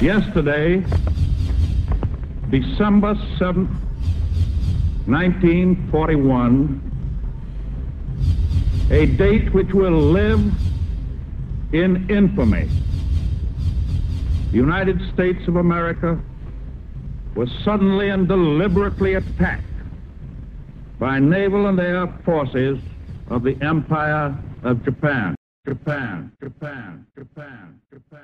Yesterday, December 7th, 1941, a date which will live in infamy. The United States of America was suddenly and deliberately attacked by naval and air forces of the Empire of Japan. Japan, Japan, Japan, Japan.